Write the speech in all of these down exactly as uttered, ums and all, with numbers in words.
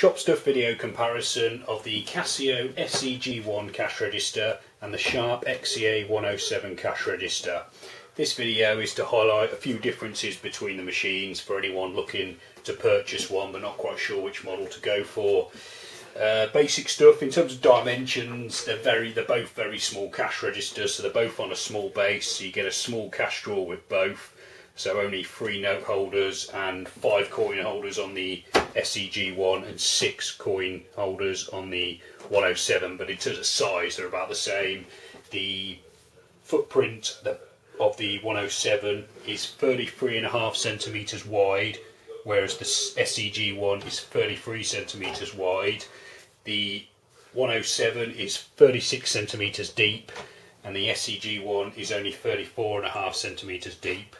Shopstuff video comparison of the Casio S E G one cash register and the Sharp X E A one oh seven cash register. This video is to highlight a few differences between the machines for anyone looking to purchase one but not quite sure which model to go for. Uh, basic stuff in terms of dimensions, they're very they're both very small cash registers, so they're both on a small base, so you get a small cash drawer with both. So only three note holders and five coin holders on the S E G one and six coin holders on the one oh seven. But in terms of size, they're about the same. The footprint of the one oh seven is thirty-three and a half centimeters wide, whereas the S E G one is thirty-three centimeters wide. The one oh seven is thirty-six centimeters deep, and the S E G one is only thirty-four and a half centimeters deep.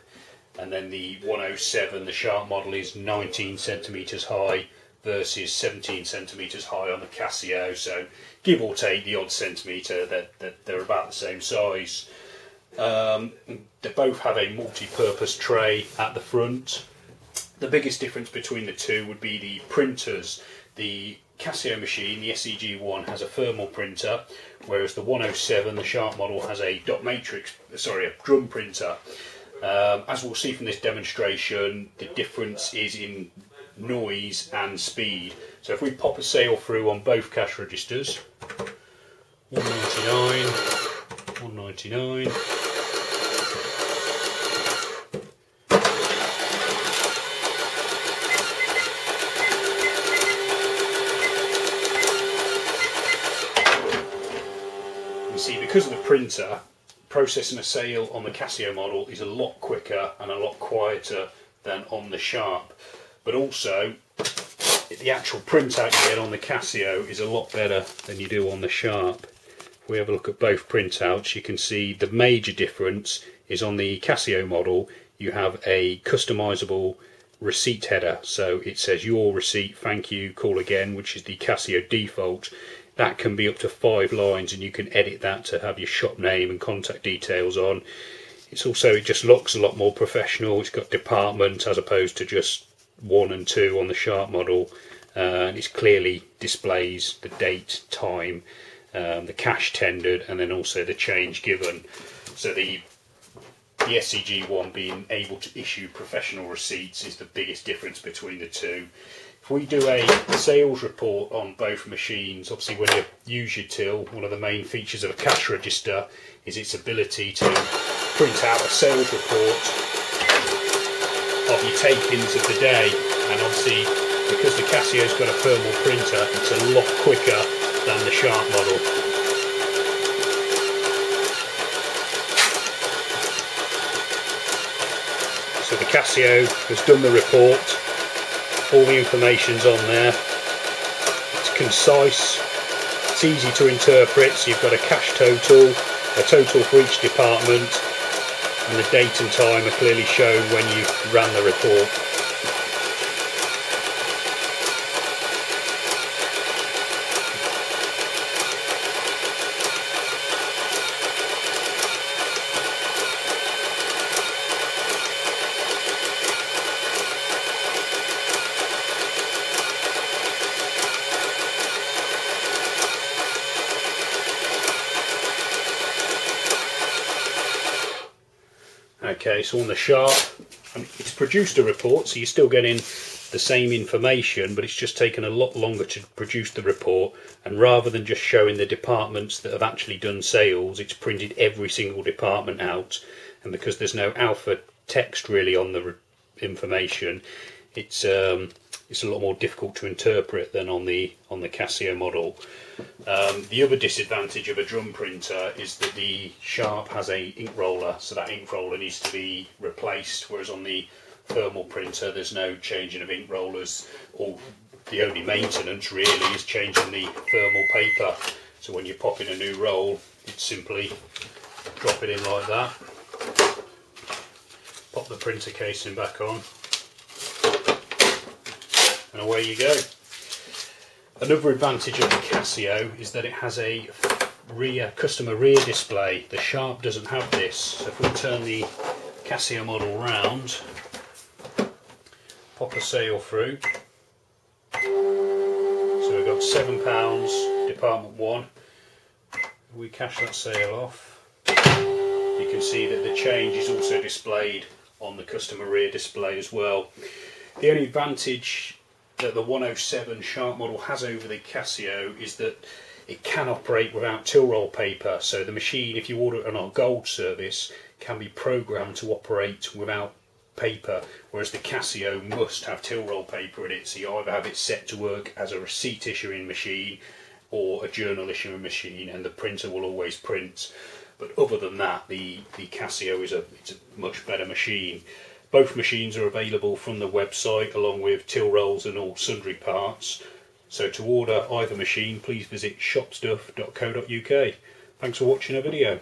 And then the one oh seven, the Sharp model, is nineteen centimetres high versus seventeen centimetres high on the Casio. So give or take the odd centimetre, they're, they're about the same size. Um, they both have a multi-purpose tray at the front. The biggest difference between the two would be the printers. The Casio machine, the S E G one, has a thermal printer, whereas the one oh seven, the Sharp model, has a dot matrix, sorry, a drum printer. Um, as we'll see from this demonstration, the difference is in noise and speed. So if we pop a sale through on both cash registers, one ninety-nine, one ninety-nine, you see, because of the printer, processing a sale on the Casio model is a lot quicker and a lot quieter than on the Sharp. But also, the actual printout you get on the Casio is a lot better than you do on the Sharp. If we have a look at both printouts, you can see the major difference is on the Casio model, you have a customizable receipt header. So it says your receipt, thank you, call again, which is the Casio default. That can be up to five lines, and you can edit that to have your shop name and contact details on. It's also, it just looks a lot more professional. It's got department as opposed to just one and two on the Sharp model. Uh, it clearly displays the date, time, um, the cash tendered, and then also the change given. So the the S E G one being able to issue professional receipts is the biggest difference between the two. If we do a sales report on both machines, obviously when you use your till, one of the main features of a cash register is its ability to print out a sales report of your takings of the day. And obviously, because the Casio's got a thermal printer, it's a lot quicker than the Sharp model. So the Casio has done the report, all the information's on there, it's concise, it's easy to interpret, so you've got a cash total, a total for each department, and the date and time are clearly shown when you ran the report. Okay, so on the Sharp, it's produced a report, so you're still getting the same information, but it's just taken a lot longer to produce the report. And rather than just showing the departments that have actually done sales, it's printed every single department out. And because there's no alpha text really on the information, it's um, it's a lot more difficult to interpret than on the on the Casio model. Um, the other disadvantage of a drum printer is that the Sharp has a ink roller, so that ink roller needs to be replaced, whereas on the thermal printer there's no changing of ink rollers. All the only maintenance really is changing the thermal paper. So when you pop in a new roll, it's simply drop it in like that, pop the printer casing back on, and away you go. Another advantage of the Casio is that it has a rear customer rear display. The Sharp doesn't have this. So if we turn the Casio model round, pop a sale through, So we've got seven pounds, department one. We cash that sale off. You can see that the change is also displayed on the customer rear display as well. The only advantage that the one oh seven Sharp model has over the Casio is that it can operate without till roll paper. So the machine, if you order it on our gold service, can be programmed to operate without paper, whereas the Casio must have till roll paper in it. So you either have it set to work as a receipt issuing machine or a journal issuing machine, and the printer will always print. But other than that, the, the Casio is a, it's a much better machine. Both machines are available from the website along with till rolls and all sundry parts. So to order either machine, please visit shopstuff dot co dot U K. Thanks for watching our video.